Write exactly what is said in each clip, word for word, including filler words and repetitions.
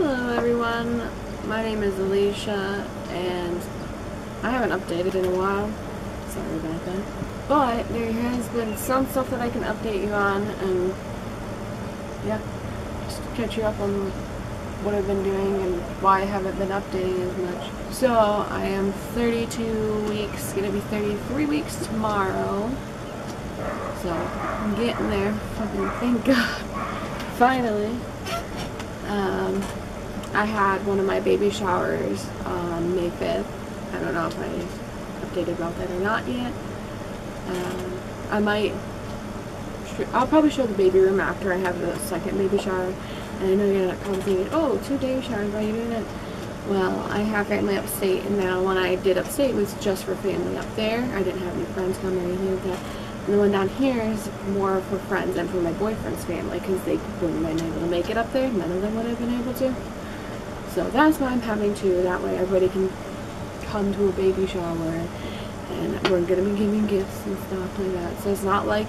Hello everyone, my name is Alicia, and I haven't updated in a while, sorry about that, but there has been some stuff that I can update you on, and yeah, just catch you up on what I've been doing and why I haven't been updating as much. So, I am thirty-two weeks, gonna be thirty-three weeks tomorrow, so I'm getting there, fucking thank God, finally. Um, I had one of my baby showers on May fifth. I don't know if I updated about that or not yet. Um, I might, I'll probably show the baby room after I have the second baby shower. And I know you're not probably thinking, oh, two day showers, why are you doing it? Well, I have family upstate, and now when I did upstate, it was just for family up there. I didn't have any friends come or anything like that. And the one down here is more for friends and for my boyfriend's family, because they wouldn't have been able to make it up there. None of them would have been able to. So that's why I'm having to. That way everybody can come to a baby shower, and we're going to be giving gifts and stuff like that. So it's not like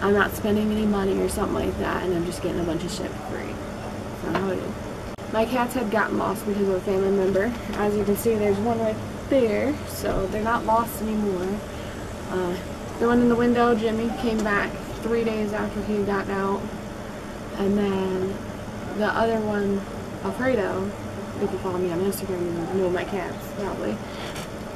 I'm not spending any money or something like that, and I'm just getting a bunch of shit for free. That's not how it is. My cats had gotten lost because of a family member. As you can see, there's one right there, so they're not lost anymore. Uh... The one in the window, Jimmy, came back three days after he got out. And then the other one, Alfredo, if you can follow me on Instagram, you know my cats, probably.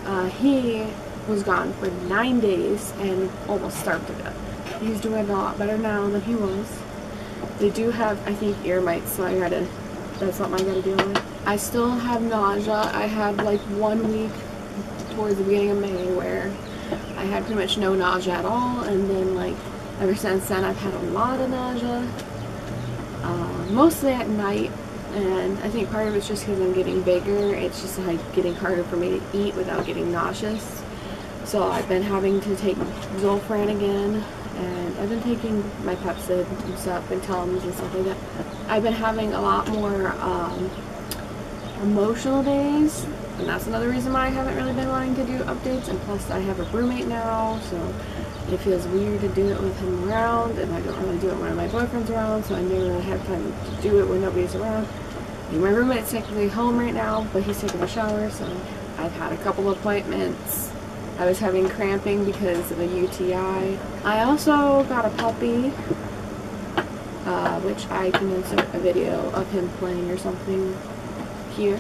Uh, he was gone for nine days and almost starved to death. He's doing a lot better now than he was. They do have, I think, ear mites, so I gotta, that's something I gotta deal with. I still have nausea. I had like one week towards the beginning of May where I had pretty much no nausea at all, and then like ever since then I've had a lot of nausea, uh, mostly at night, and I think part of it's just because I'm getting bigger. It's just like getting harder for me to eat without getting nauseous, so I've been having to take Zofran again, and I've been taking my Pepcid and stuff and Tums and stuff like that. I've been having a lot more um, emotional days. And that's another reason why I haven't really been wanting to do updates, and plus I have a roommate now, so it feels weird to do it with him around, and I don't really do it when my boyfriend's around, so I never really have time to do it when nobody's around. And my roommate's technically home right now, but he's taking a shower, so I've had a couple appointments. I was having cramping because of a U T I. I also got a puppy, uh, which I can insert a video of him playing or something here.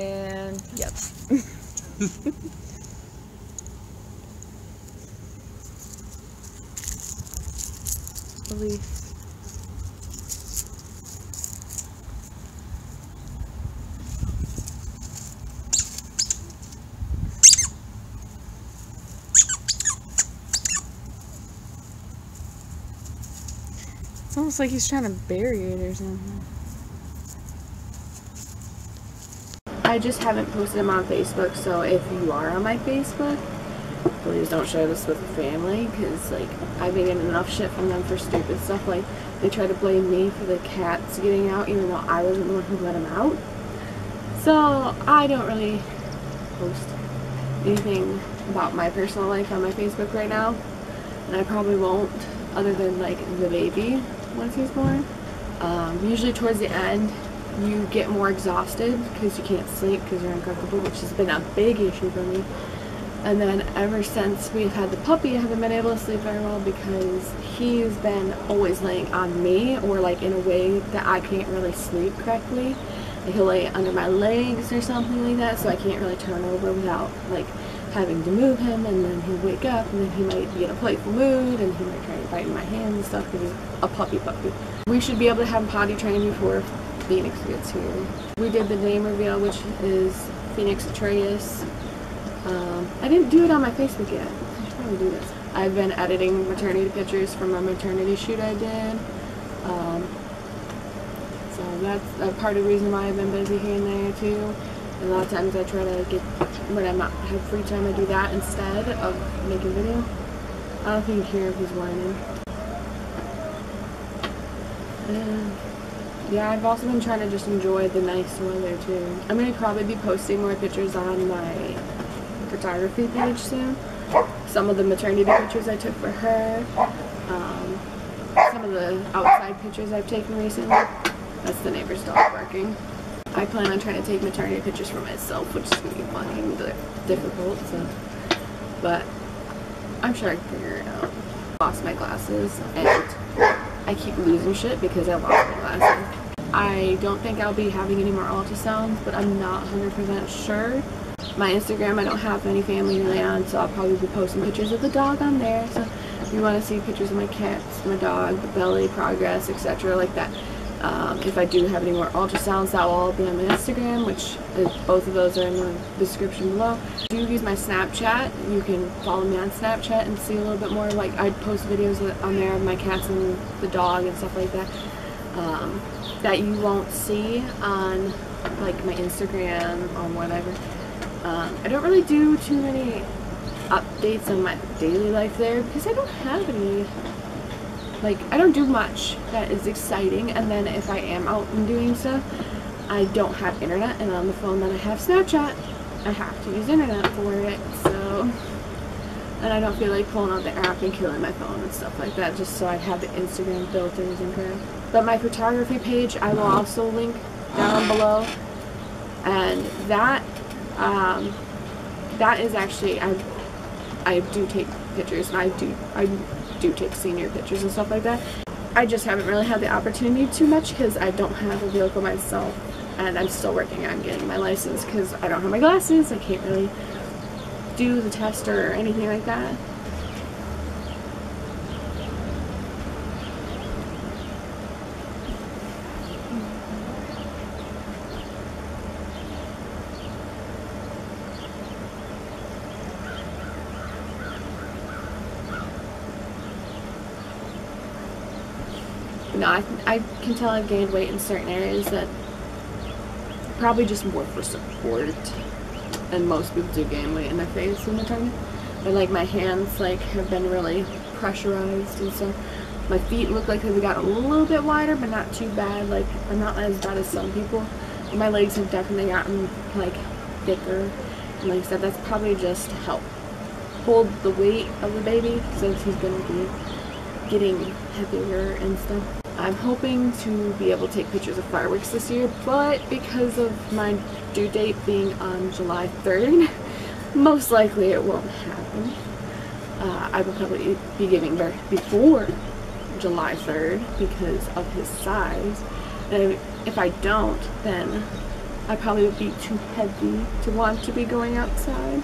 And yep. Believe. It's almost like he's trying to bury it or something. I just haven't posted them on Facebook, so if you are on my Facebook, please don't share this with the family, because like I've been getting enough shit from them for stupid stuff. Like they try to blame me for the cats getting out, even though I wasn't the one who let them out. So I don't really post anything about my personal life on my Facebook right now, and I probably won't, other than like the baby once he's born. Um, usually towards the end, you get more exhausted because you can't sleep because you're uncomfortable, which has been a big issue for me. And then ever since we've had the puppy, I haven't been able to sleep very well because he's been always laying on me, or like in a way that I can't really sleep correctly. Like he'll lay under my legs or something like that, so I can't really turn over without like having to move him, and then he'll wake up, and then he might be in a playful mood, and he might try to bite my hands and stuff because he's a puppy puppy. We should be able to have him potty trained before Phoenix gets here. We did the name reveal, which is Phoenix Atreus. Um, I didn't do it on my Facebook yet. I should probably do this. I've been editing maternity pictures from a maternity shoot I did. Um, so that's a part of the reason why I've been busy here and there too. And a lot of times I try to get, when I'm not have free time, I do that instead of making video. I don't think you can hear if he's whining. And yeah, I've also been trying to just enjoy the nice weather too. I'm going to probably be posting more pictures on my photography page soon. Some of the maternity pictures I took for her, um, some of the outside pictures I've taken recently. I That's the neighbor's dog barking. I plan on trying to take maternity pictures for myself, which is going to be fucking difficult, so. But I'm sure I can figure it out. I lost my glasses, and I keep losing shit because I lost my glasses. I don't think I'll be having any more ultrasounds, but I'm not one hundred percent sure. My Instagram, I don't have any family really on, so I'll probably be posting pictures of the dog on there. So if you want to see pictures of my cats, my dog, the belly, progress, et cetera like that. Um, if I do have any more ultrasounds, that will all be on my Instagram, which is, both of those are in the description below. If you use my Snapchat, you can follow me on Snapchat and see a little bit more. Like, I post videos on there of my cats and the dog and stuff like that, um, that you won't see on like my Instagram or whatever. Um, I don't really do too many updates on my daily life there because I don't have any. Like, I don't do much that is exciting, and then if I am out and doing stuff, I don't have internet, and on the phone that I have Snapchat, I have to use internet for it, so, and I don't feel like pulling out the app and killing my phone and stuff like that, just so I have the Instagram filters and crap. But my photography page, I will also link down below, and that, um, that is actually, I, I do take pictures, and I do, I do take senior pictures and stuff like that. I just haven't really had the opportunity too much because I don't have a vehicle myself, and I'm still working on getting my license because I don't have my glasses. I can't really do the test or anything like that. No, I, I can tell I've gained weight in certain areas that probably just more for support, and most people do gain weight in their face in the time. But like my hands like have been really pressurized and stuff. My feet look like they've got a little bit wider, but not too bad. Like, I'm not as bad as some people. And my legs have definitely gotten like thicker, and like I said, that's probably just to help hold the weight of the baby since he's gonna be getting heavier and stuff. I'm hoping to be able to take pictures of fireworks this year, but because of my due date being on July third, most likely it won't happen. Uh, I will probably be giving birth before July third because of his size. And if I don't, then I probably would be too heavy to want to be going outside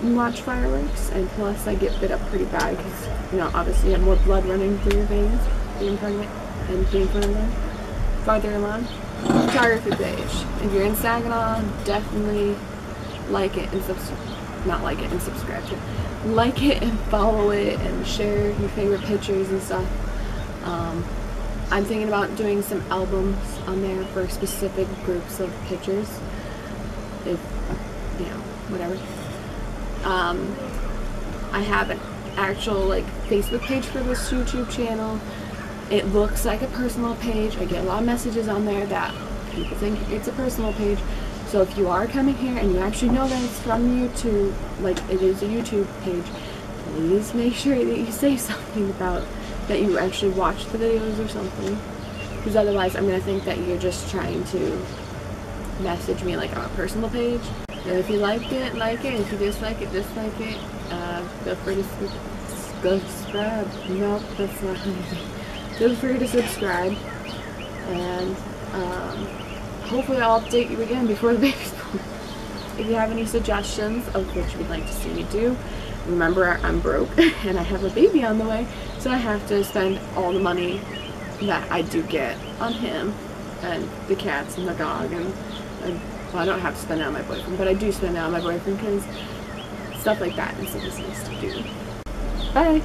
and watch fireworks. And plus, I get bit up pretty bad because, you know, obviously you have more blood running through your veins being pregnant and being further, farther along. Photography page. If you're in Saginaw, definitely like it and subscribe. Not like it and subscribe to it. Like it and follow it and share your favorite pictures and stuff. Um, I'm thinking about doing some albums on there for specific groups of pictures. If, you know, whatever. Um, I have an actual like Facebook page for this YouTube channel. It looks like a personal page. I get a lot of messages on there that people think it's a personal page. So if you are coming here and you actually know that it's from YouTube, like it is a YouTube page, please make sure that you say something about that you actually watch the videos or something. Because otherwise I'm going to think that you're just trying to message me like on a personal page. And if you like it, like it. If you dislike it, dislike it. Uh, feel free to subscribe. Nope, that's not anything. Feel free to subscribe, and um, hopefully I'll update you again before the baby's born. If you have any suggestions of what you would like to see me do, remember I'm broke and I have a baby on the way, so I have to spend all the money that I do get on him and the cats and the dog, and, and well, I don't have to spend it on my boyfriend, but I do spend it on my boyfriend because stuff like that is nice to do. Bye!